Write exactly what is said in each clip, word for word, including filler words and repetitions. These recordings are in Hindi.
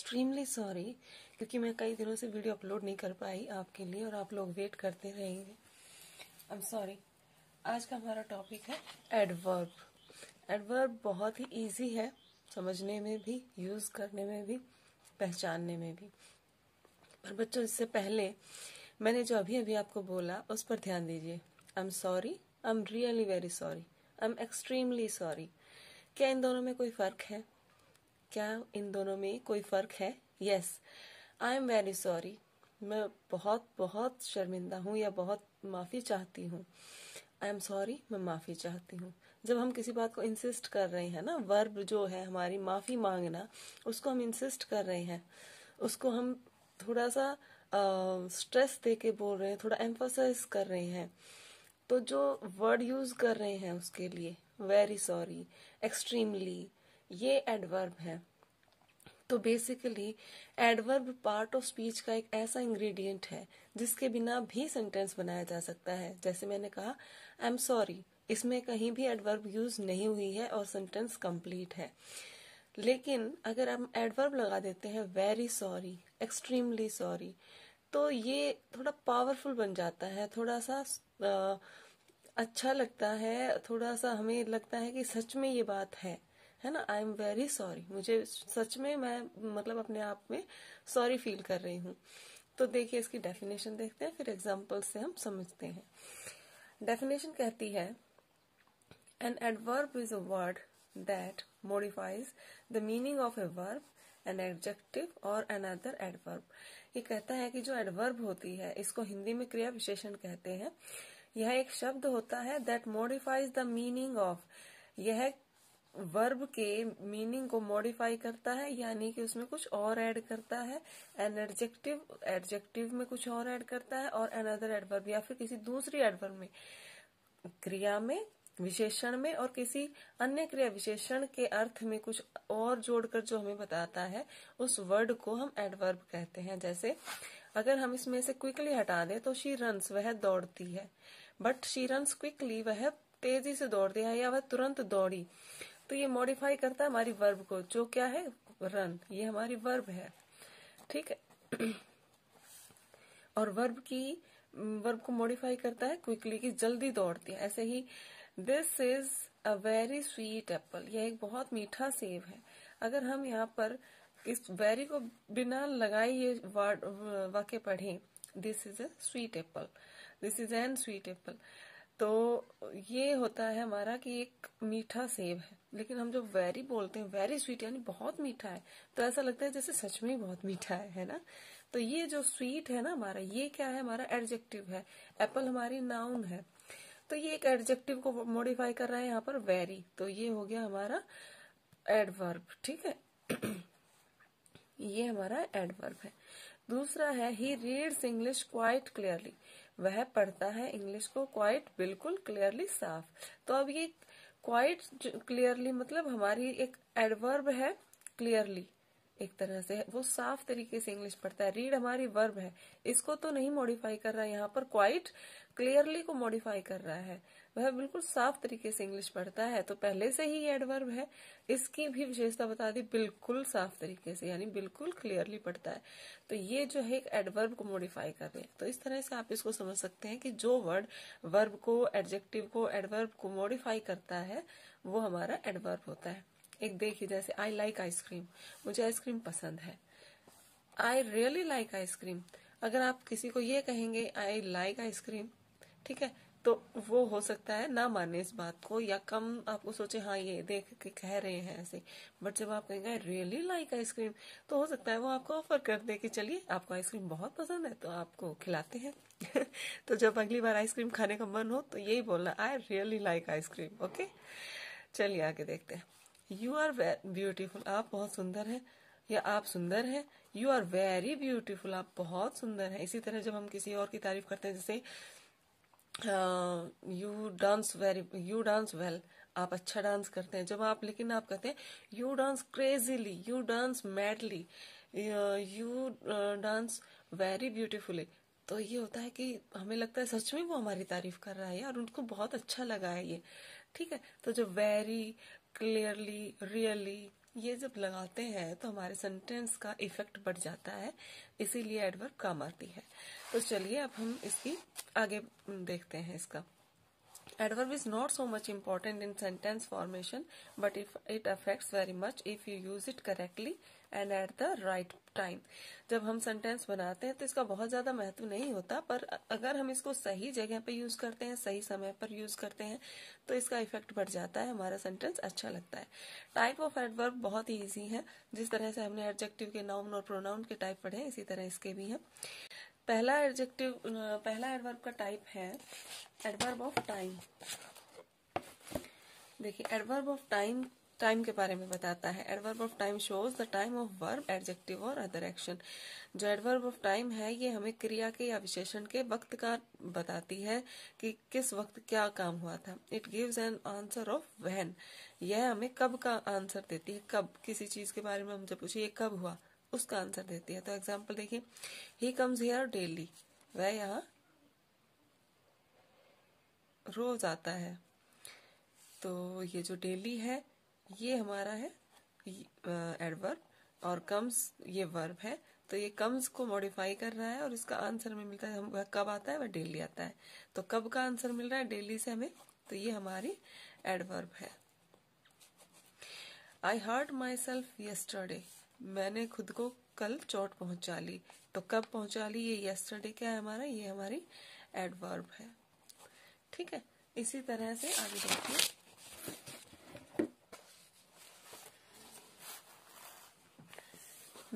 एक्सट्रीमली सॉरी क्योंकि मैं कई दिनों से वीडियो अपलोड नहीं कर पाई आपके लिए और आप लोग वेट करते रहेंगे। I am sorry. आज का हमारा टॉपिक है एडवर्ब। एडवर्ब बहुत ही इजी है समझने में भी, यूज़ करने में भी, पहचानने में भी। पर बच्चों इससे पहले मैंने जो अभी अभी आपको बोला उस पर ध्यान दीजिए। I am sorry, I am really very sorry, I am extremely sorry. क्या इन दोनों में कोई फर्क है? क्या इन दोनों में कोई फर्क है? Yes, I am very sorry, मैं बहुत बहुत शर्मिंदा हूँ या बहुत माफ़ी चाहती हूँ। आई एम सॉरी, मैं माफ़ी चाहती हूँ। जब हम किसी बात को इंसिस्ट कर रहे हैं ना, वर्ब जो है हमारी माफ़ी मांगना, उसको हम इंसिस्ट कर रहे हैं, उसको हम थोड़ा सा स्ट्रेस uh, दे के बोल रहे हैं, थोड़ा एम्फोसाइज कर रहे हैं, तो जो वर्ड यूज कर रहे हैं उसके लिए वेरी सॉरी, एक्सट्रीमली, ये एडवर्ब है। तो basically adverb part of speech का एक ऐसा इंग्रेडिएंट है जिसके बिना भी सेंटेंस बनाया जा सकता है। जैसे मैंने कहा आई एम सॉरी, इसमें कहीं भी एडवर्ब यूज नहीं हुई है और सेंटेंस कंप्लीट है। लेकिन अगर हम एडवर्ब लगा देते हैं वेरी सॉरी, एक्सट्रीमली सॉरी, तो ये थोड़ा पावरफुल बन जाता है, थोड़ा सा आ, अच्छा लगता है, थोड़ा सा हमें लगता है कि सच में ये बात है, है ना। आई एम वेरी सॉरी, मुझे सच में, मैं मतलब अपने आप में सॉरी फील कर रही हूँ। तो देखिए इसकी डेफिनेशन देखते हैं, फिर एग्जाम्पल से हम समझते हैं। डेफिनेशन कहती है an adverb is a word that modifies the meaning of a verb, an adjective or another adverb। ये कहता है कि जो एडवर्ब होती है इसको हिंदी में क्रिया विशेषण कहते हैं। यह एक शब्द होता है that modifies the meaning of, यह वर्ब के मीनिंग को मॉडिफाई करता है, यानी कि उसमें कुछ और ऐड करता है। एन एडजेक्टिव, एडजेक्टिव में कुछ और ऐड करता है, और another adverb या फिर किसी दूसरी एडवर्ब में, क्रिया में विशेषण में और किसी अन्य क्रिया विशेषण के अर्थ में कुछ और जोड़कर जो हमें बताता है उस वर्ड को हम एडवर्ब कहते हैं। जैसे अगर हम इसमें से क्विकली हटा दें तो शी रन्स, वह दौड़ती है, बट शी रन्स क्विकली, वह तेजी से दौड़ती है या वह तुरंत दौड़ी। तो ये मॉडिफाई करता है हमारी वर्ब को, जो क्या है, रन, ये हमारी वर्ब है, ठीक है। और वर्ब की, वर्ब को मॉडिफाई करता है क्विकली की, जल्दी दौड़ती है। ऐसे ही this is a very sweet apple, यह एक बहुत मीठा सेब है। अगर हम यहाँ पर इस वेरी को बिना लगाए ये वाक्य पढ़ें, this is a sweet apple, this is an sweet apple, तो ये होता है हमारा कि एक मीठा सेब है। लेकिन हम जब वेरी बोलते हैं, वेरी स्वीट यानी बहुत मीठा है, तो ऐसा लगता है जैसे सच में बहुत मीठा है, है ना। तो ये जो स्वीट है ना हमारा, ये क्या है, हमारा एडजेक्टिव है, एप्पल हमारी नाउन है। तो ये एक एडजेक्टिव को मॉडिफाई कर रहा है यहाँ पर वेरी, तो ये हो गया हमारा एडवर्ब, ठीक है। ये हमारा एडवर्ब है। दूसरा है he reads English quite clearly, वह पढ़ता है इंग्लिश को क्वाइट, बिल्कुल, क्लियरली, साफ। तो अब ये क्वाइट क्लियरली मतलब हमारी एक एडवर्ब है, क्लियरली एक तरह से वो साफ तरीके से इंग्लिश पढ़ता है। रीड हमारी वर्ब है, इसको तो नहीं मॉडिफाई कर रहा है यहाँ पर, क्वाइट क्लियरली को मॉडिफाई कर रहा है, वह बिल्कुल साफ तरीके से इंग्लिश पढ़ता है। तो पहले से ही एडवर्ब है, इसकी भी विशेषता बता दी, बिल्कुल साफ तरीके से यानी बिल्कुल क्लियरली पढ़ता है। तो ये जो है एक एडवर्ब को मॉडिफाई कर रहे हैं। तो इस तरह से आप इसको समझ सकते हैं कि जो वर्ड वर्ब को, एडजेक्टिव को, एडवर्ब को मॉडिफाई करता है वो हमारा एडवर्ब होता है। एक देखिए जैसे आई लाइक आइसक्रीम, मुझे आइसक्रीम पसंद है। आई रियली लाइक आइसक्रीम, अगर आप किसी को ये कहेंगे आई लाइक आइसक्रीम, ठीक है, तो वो हो सकता है ना माने इस बात को, या कम आपको सोचे हाँ ये देख के कह रहे हैं ऐसे। बट जब आप कहेंगे आई रियली लाइक आइसक्रीम, तो हो सकता है वो आपको ऑफर कर दे कि चलिए आपको आइसक्रीम बहुत पसंद है तो आपको खिलाते हैं। तो जब अगली बार आइसक्रीम खाने का मन हो तो यही बोलना, I really like ice cream. Okay, चलिए आगे देखते हैं। यू आर ब्यूटीफुल, आप बहुत सुंदर हैं या आप सुंदर हैं। यू आर वेरी ब्यूटीफुल, आप बहुत सुंदर हैं। इसी तरह जब हम किसी और की तारीफ करते हैं, जैसे you dance very, you dance well, आप अच्छा डांस करते हैं। जब आप, लेकिन आप कहते हैं you dance crazily, you dance madly, you dance very beautifully, तो ये होता है कि हमें लगता है सच में वो हमारी तारीफ कर रहा है और उनको बहुत अच्छा लगा है ये, ठीक है। तो जब वेरी, क्लियरली, रियली, ये जब लगाते हैं तो हमारे सेंटेंस का इफेक्ट बढ़ जाता है, इसीलिए एडवर्ब काम आती है। तो चलिए अब हम इसकी आगे देखते हैं। इसका adverb is not so much important in sentence formation, but if it affects very much if you use it correctly and at the right time. जब हम sentence बनाते हैं तो इसका बहुत ज़्यादा महत्व नहीं होता, पर अगर हम इसको सही जगह पे यूज़ करते हैं, सही समय पर यूज़ करते हैं, तो इसका इफेक्ट बढ़ जाता है, हमारा sentence अच्छा लगता है। Type of adverb बहुत ही ईजी है, जिस तरह से हमने adjective के noun और pronoun के type पढ़े, इसी तरह इसके भी हैं। पहला एडजेक्टिव पहला एडवर्ब का टाइप है एडवर्ब ऑफ टाइम। देखिए एडवर्ब ऑफ टाइम टाइम के बारे में बताता है। Adverb of time shows the time of verb adjective और अदर एक्शन। जो एडवर्ब ऑफ टाइम है ये हमें क्रिया के या विशेषण के वक्त का बताती है कि किस वक्त क्या काम हुआ था। It gives an answer of when. यह हमें कब का आंसर देती है। कब किसी चीज के बारे में हम जब पूछे ये कब हुआ, उसका आंसर देती है। तो एग्जांपल देखिए, ही कम्स हियर डेली। वह यहाँ रोज आता है। तो ये जो डेली है ये हमारा है एडवर्ब और कम्स ये वर्ब है। तो ये कम्स को मॉडिफाई कर रहा है और इसका आंसर में मिलता है हम कब आता है, वह डेली आता है। तो कब का आंसर मिल रहा है डेली से हमें, तो ये हमारी एडवर्ब है। I hurt myself yesterday. मैंने खुद को कल चोट पहुंचा ली। तो कब पहुंचा ली, ये येस्टरडे क्या है हमारा, ये हमारी एडवर्ब है। ठीक है, इसी तरह से आगे देखिए।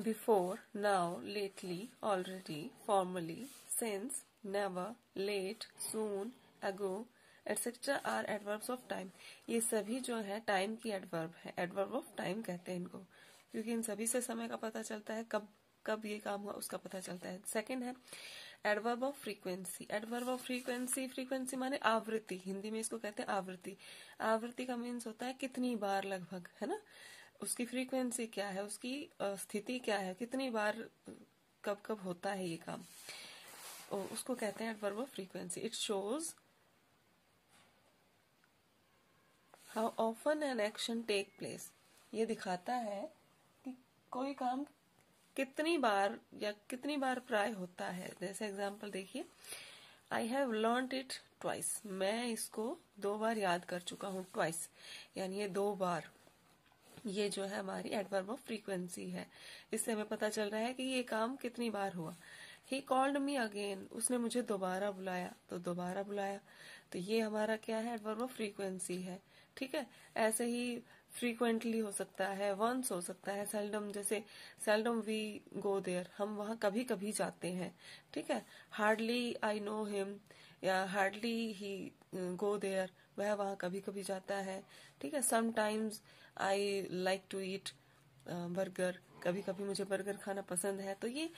Before, now, lately, already, formally, since, never, late, soon, ago etcetera are adverbs of time. ये सभी जो है टाइम की एडवर्ब है, एडवर्ब ऑफ टाइम कहते हैं इनको, क्योंकि इन सभी से समय का पता चलता है, कब कब ये काम हुआ उसका पता चलता है। सेकंड है adverb of frequency. Adverb of frequency frequency माने आवृत्ति, हिंदी में इसको कहते हैं आवृत्ति। आवृत्ति का मीन्स होता है कितनी बार लगभग, है ना। उसकी फ्रीक्वेंसी क्या है, उसकी स्थिति क्या है, कितनी बार कब कब होता है ये काम, उसको कहते हैं adverb of frequency. It shows how often an action take place. ये दिखाता है कोई काम कितनी बार या कितनी बार प्राय होता है। जैसे एग्जाम्पल देखिए, I have learned it twice. मैं इसको दो बार याद कर चुका हूँ। ट्वाइस यानी ये दो बार, ये जो है हमारी एडवर्ब ऑफ फ्रीक्वेंसी है। इससे हमें पता चल रहा है कि ये काम कितनी बार हुआ। He called me again. उसने मुझे दोबारा बुलाया। तो दोबारा बुलाया तो ये हमारा क्या है, एडवर्ब ऑफ फ्रीक्वेंसी है। ठीक है, ऐसे ही फ्रीक्वेंटली हो सकता है, वंस हो सकता है, सेल्डम, जैसे सेल्डम वी गो देयर, हम वहां कभी कभी जाते हैं। ठीक है, हार्डली आई नो हिम या हार्डली ही गो देयर, वह वहां कभी कभी जाता है। ठीक है, sometimes I like to eat burger, कभी कभी मुझे बर्गर खाना पसंद है। तो ये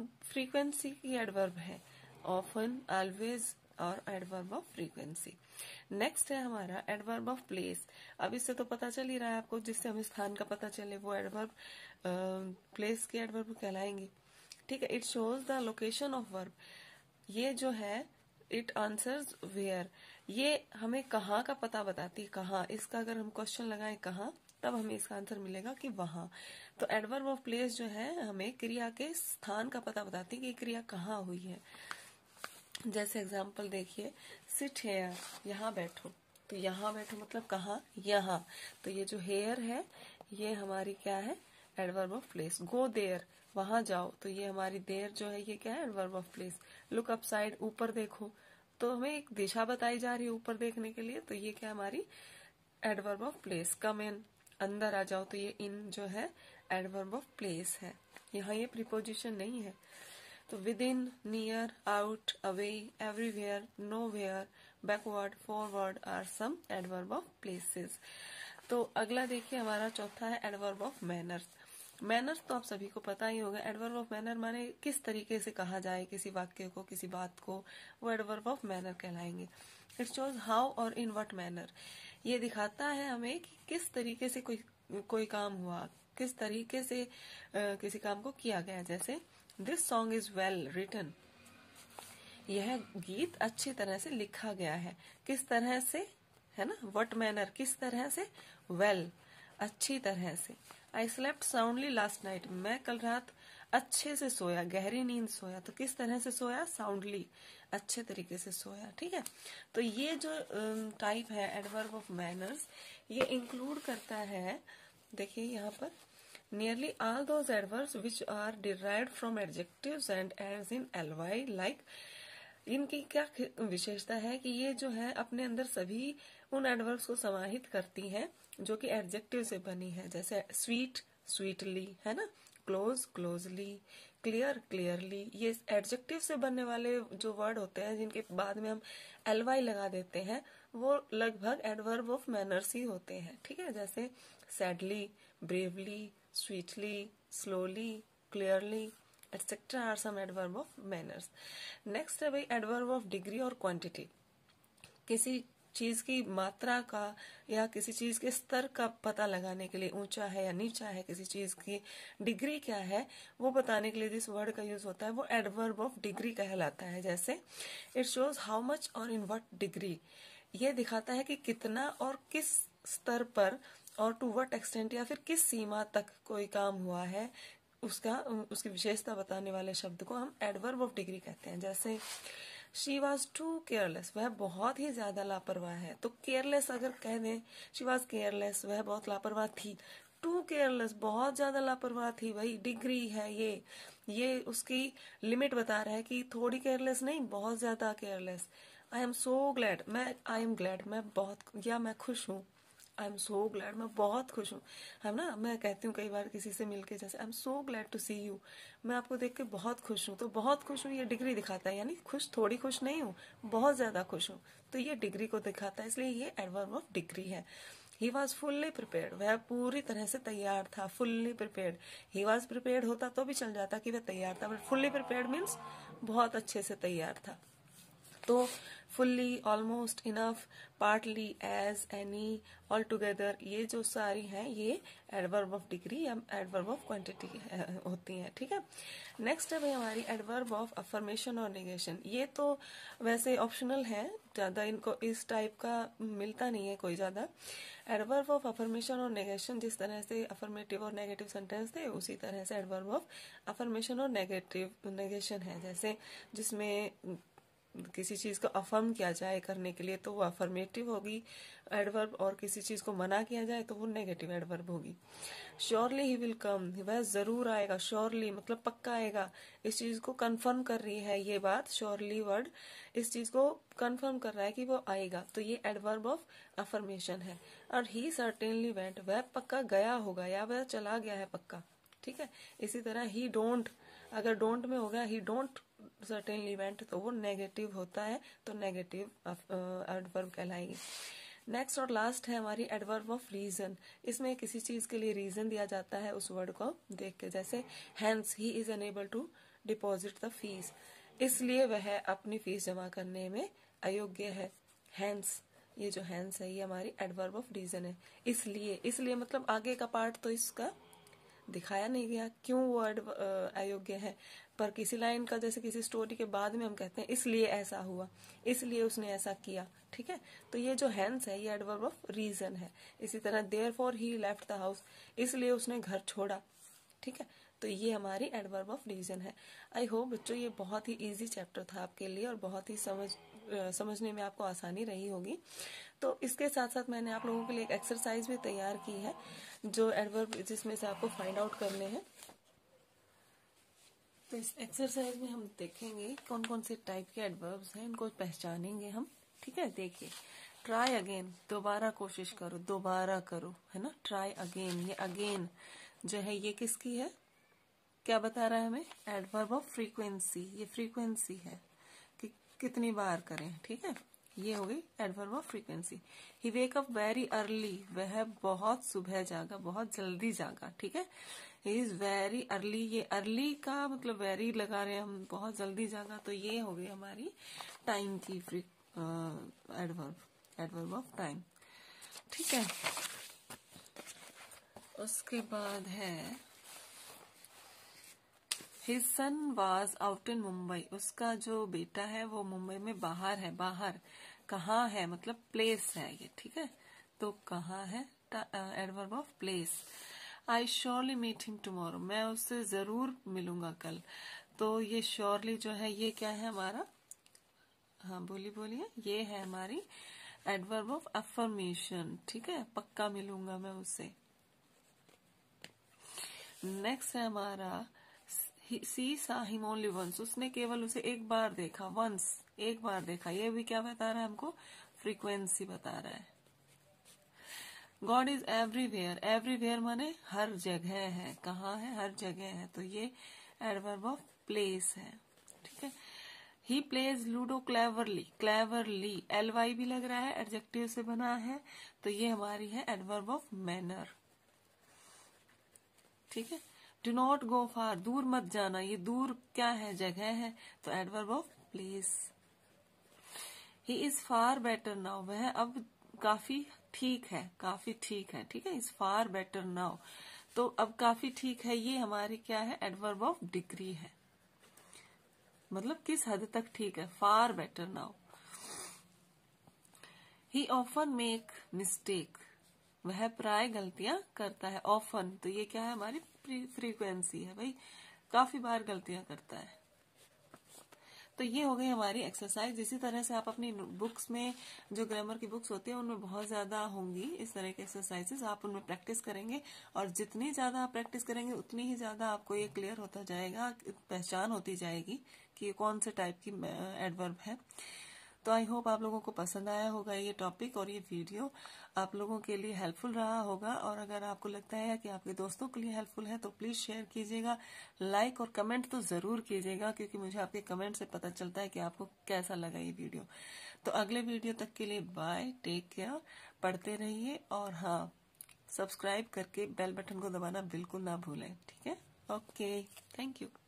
फ्रीक्वेंसी की एडवर्ब है। ऑफन, ऑलवेज और एडवर्ब ऑफ फ्रीक्वेंसी। नेक्स्ट है हमारा एडवर्ब ऑफ प्लेस। अब इससे तो पता चल ही रहा है आपको, जिससे हमें स्थान का पता चले वो एडवर्ब प्लेस के एडवर्ब कहलाएंगे। ठीक है, it shows the location of verb. ये जो है इट आंसर्स वेयर, ये हमें कहाँ का पता बताती है। कहाँ, इसका अगर हम क्वेश्चन लगाएं कहाँ, तब हमें इसका आंसर मिलेगा कि वहां। तो एडवर्ब ऑफ प्लेस जो है हमें क्रिया के स्थान का पता बताती है कि क्रिया कहाँ हुई है। जैसे एग्जाम्पल देखिए, सिट हेयर, यहाँ बैठो। तो यहाँ बैठो मतलब कहाँ, यहाँ। तो ये जो हेयर है ये हमारी क्या है, adverb of place. Go there, वहां जाओ। तो ये हमारी देयर जो है ये क्या है, adverb of place. Look upside, ऊपर देखो। तो हमें एक दिशा बताई जा रही है ऊपर देखने के लिए, तो ये क्या हमारी adverb of place. Come in, अंदर आ जाओ। तो ये इन जो है एडवर्ब ऑफ प्लेस है। यहाँ ये प्रीपोजिशन नहीं है। तो within, near, out, away, everywhere, nowhere, backward, forward are some adverb of places. तो अगला देखिए हमारा चौथा है एडवर्ब ऑफ मैनर्स। मैनर्स तो आप सभी को पता ही होगा। एडवर्ब ऑफ मैनर माने किस तरीके से कहा जाए किसी वाक्य को, किसी बात को, वो एडवर्ब ऑफ मैनर कहलाएंगे। इट शोज हाउ और इन व्हाट मैनर। ये दिखाता है हमें कि किस तरीके से कोई कोई काम हुआ, किस तरीके से आ, किसी काम को किया गया। जैसे this song is well written, यह गीत अच्छी तरह से लिखा गया है। किस तरह से, है ना, व्हाट मैनर, किस तरह से, वेल well. अच्छी तरह से। I slept soundly last night, मैं कल रात अच्छे से सोया, गहरी नींद सोया। तो किस तरह से सोया? साउंडली, अच्छे तरीके से सोया। ठीक है, तो ये जो टाइप है एडवर्ब ऑफ मैनर्स, ये इंक्लूड करता है, देखिए यहाँ पर, nearly all those adverbs which are derived from adjectives and ends in ly, like। इनकी क्या विशेषता है कि ये जो है अपने अंदर सभी उन एडवर्ब्स को समाहित करती है जो कि एडजेक्टिव से बनी है, जैसे sweet sweetly, है ना, क्लोज क्लोजली, क्लियर क्लियरली। ये एडजेक्टिव से बनने वाले जो वर्ड होते हैं जिनके बाद में हम एल वाई लगा देते हैं, वो लगभग एडवर्ब ऑफ मैनर्स ही होते हैं। ठीक है, जैसे sadly, bravely, sweetly, slowly, clearly, etcetera are some adverb of manners. Next है भाई एडवर्ब ऑफ डिग्री और क्वांटिटी। किसी चीज की मात्रा का या किसी चीज के स्तर का पता लगाने के लिए, ऊंचा है या नीचा है, किसी चीज की डिग्री क्या है, वो बताने के लिए जिस वर्ड का यूज होता है वो एडवर्ब ऑफ डिग्री कहलाता है। जैसे इट शोज हाउ मच और इन व्हाट डिग्री, ये दिखाता है कि कितना और किस स्तर पर और टू व्हाट एक्सटेंट या फिर किस सीमा तक कोई काम हुआ है, उसका उसकी विशेषता बताने वाले शब्द को हम एडवर्ब ऑफ डिग्री कहते हैं। जैसे शी वॉज टू केयरलेस, वह बहुत ही ज्यादा लापरवाह है। तो केयरलेस अगर कह दें शी वॉज केयरलेस, वह बहुत लापरवाह थी। टू केयरलेस, बहुत ज्यादा लापरवाह थी, भाई डिग्री है ये ये उसकी लिमिट बता रहा है कि थोड़ी केयरलेस नहीं, बहुत ज्यादा careless. I am so glad, मैं आई एम ग्लैड मैं बहुत, या मैं खुश हूँ। आई एम सो ग्लैड, मैं बहुत खुश हूँ, है ना। मैं कहती हूँ कई बार किसी से मिलके, जैसे I am so glad to see you, मैं आपको देख के बहुत खुश हूँ। तो बहुत खुश हूँ ये डिग्री दिखाता है, यानी खुश, थोड़ी खुश नहीं हूँ, बहुत ज्यादा खुश हूँ, तो ये डिग्री को दिखाता है, इसलिए ये एडवर्ब ऑफ डिग्री है। ही वॉज फुल्ली प्रिपेयर्ड, वह पूरी तरह से तैयार था। Fully prepared, he was prepared होता तो भी चल जाता कि वह तैयार था, बट फुल्ली प्रिपेयर्ड मीन्स बहुत अच्छे से तैयार था। तो fully, almost, enough, partly, as, any, all together, ये जो सारी हैं ये एडवर्ब ऑफ डिग्री या एडवर्ब ऑफ क्वांटिटी होती हैं। ठीक है, नेक्स्ट है भाई हमारी एडवर्ब ऑफ अफर्मेशन और नेगेशन। ये तो वैसे ऑप्शनल है, ज्यादा इनको इस टाइप का मिलता नहीं है कोई ज्यादा। एडवर्ब ऑफ अफर्मेशन और नेगेशन, जिस तरह से अफर्मेटिव और नेगेटिव सेंटेंस थे उसी तरह से एडवर्ब ऑफ अफर्मेशन और नेगेटिव नेगेशन है। जैसे जिसमें किसी चीज को अफर्म किया जाए करने के लिए तो वो अफर्मेटिव होगी एडवर्ब, और किसी चीज को मना किया जाए तो वो नेगेटिव एडवर्ब होगी। श्योरली ही विल कम, वह जरूर आएगा। श्योरली मतलब पक्का आएगा, इस चीज को कंफर्म कर रही है ये बात। श्योरली वर्ड इस चीज को कंफर्म कर रहा है कि वो आएगा, तो ये एडवर्ब ऑफ अफर्मेशन है। और ही सर्टेनली वेंट, वह पक्का गया होगा या वह चला गया है पक्का। ठीक है, इसी तरह ही डोंट, अगर डोंट में होगा ही डोंट सर्टेन इवेंट तो वो नेगेटिव होता है, तो नेगेटिव एडवर्ब कहलाएगी। नेक्स्ट और लास्ट है हमारी एडवर्ब ऑफ रीजन। इसमें किसी चीज के लिए रीजन दिया जाता है उस वर्ड को देख के, जैसे hence he is unable to deposit the fees, इसलिए वह अपनी फीस जमा करने में अयोग्य है। हैंस, ये जो हैंस है ये हमारी एडवर्ब ऑफ रीजन है। इसलिए, इसलिए मतलब आगे का पार्ट तो इसका दिखाया नहीं गया क्यों वो अयोग्य है, पर किसी लाइन का, जैसे किसी स्टोरी के बाद में हम कहते हैं इसलिए ऐसा हुआ, इसलिए उसने ऐसा किया। ठीक है, तो ये जो हैंस है ये एडवर्ब ऑफ रीजन है। इसी तरह therefore he left the house, इसलिए उसने घर छोड़ा। ठीक है, तो ये हमारी एडवर्ब ऑफ रीजन है। आई होप बच्चों ये बहुत ही इजी चैप्टर था आपके लिए और बहुत ही समझ समझने में आपको आसानी रही होगी। तो इसके साथ साथ मैंने आप लोगों के लिए एक एक्सरसाइज भी तैयार की है जो एडवर्ब, जिसमें से आपको फाइंड आउट करने हैं। तो इस एक्सरसाइज में हम देखेंगे कौन कौन से टाइप के एडवर्ब्स हैं, इनको पहचानेंगे हम। ठीक है, देखिए ट्राई अगेन, दोबारा कोशिश करो, दोबारा करो, है ना। ट्राई अगेन, ये अगेन जो है ये किसकी है, क्या बता रहा है हमें? एडवर्ब ऑफ फ्रीक्वेंसी, ये फ्रीक्वेंसी है कि कितनी बार करें। ठीक है, ये हो गई adverb of frequency. He wake up very early, वह बहुत सुबह जागा, बहुत जल्दी जागा। ठीक है, ही इज वेरी अर्ली, ये अर्ली का मतलब वेरी लगा रहे हैं हम, बहुत जल्दी जागा। तो ये हो गई हमारी टाइम की एडवर्ब, एडवर्ब ऑफ टाइम। ठीक है, उसके बाद है his son was out in Mumbai, उसका जो बेटा है वो मुंबई में बाहर है। बाहर कहाँ है, मतलब प्लेस है ये। ठीक है, तो कहाँ है adverb of place. I surely meet him tomorrow, मैं उससे जरूर मिलूंगा कल. तो ये श्योरली जो है ये क्या है हमारा, हाँ बोली बोलिए, ये है हमारी एडवर्ब ऑफ अफर्मेशन. ठीक है, पक्का मिलूंगा मैं उससे. नेक्स्ट है हमारा सी सा हिम ओनली वंस, उसने केवल उसे एक बार देखा. वंस एक बार देखा, ये भी क्या बता रहा है हमको, फ्रीक्वेंसी बता रहा है. गॉड इज एवरीवेयर, एवरीवेयर माने हर जगह है. कहाँ है, हर जगह है. तो ये एडवर्ब ऑफ प्लेस है. ठीक है, he plays ludo cleverly, cleverly L Y भी लग रहा है, एडजेक्टिव से बना है. तो ये हमारी है एडवर्ब ऑफ मैनर. ठीक है, डू नॉट गो फार, दूर मत जाना. ये दूर क्या है, जगह है. तो adverb of place. He is far better now, वह अब काफी ठीक है, काफी ठीक है. ठीक है, इज फार बेटर नाउ, तो अब काफी ठीक है. ये हमारी क्या है, एडवर्ब ऑफ डिग्री है, मतलब किस हद तक ठीक है. Far better now. He often make mistake, वह प्राय गलतियां करता है. ऑफन तो ये क्या है हमारी फ्रीक्वेंसी है, भाई काफी बार गलतियां करता है. तो ये हो गई हमारी एक्सरसाइज. इसी तरह से आप अपनी बुक्स में, जो ग्रामर की बुक्स होती है उनमें बहुत ज्यादा होंगी इस तरह की एक्सरसाइजेस, आप उनमें प्रैक्टिस करेंगे. और जितनी ज्यादा आप प्रैक्टिस करेंगे उतनी ही ज्यादा आपको ये क्लियर होता जाएगा, पहचान होती जाएगी कि कौन से टाइप की एडवर्ब है. तो आई होप आप लोगों को पसंद आया होगा ये टॉपिक, और ये वीडियो आप लोगों के लिए हेल्पफुल रहा होगा. और अगर आपको लगता है कि आपके दोस्तों के लिए हेल्पफुल है तो प्लीज शेयर कीजिएगा, लाइक और कमेंट तो जरूर कीजिएगा, क्योंकि मुझे आपके कमेंट से पता चलता है कि आपको कैसा लगा ये वीडियो. तो अगले वीडियो तक के लिए बाय, टेक केयर, पढ़ते रहिए, और हाँ सब्सक्राइब करके बेल बटन को दबाना बिल्कुल ना भूलें. ठीक है, ओके, थैंक यू.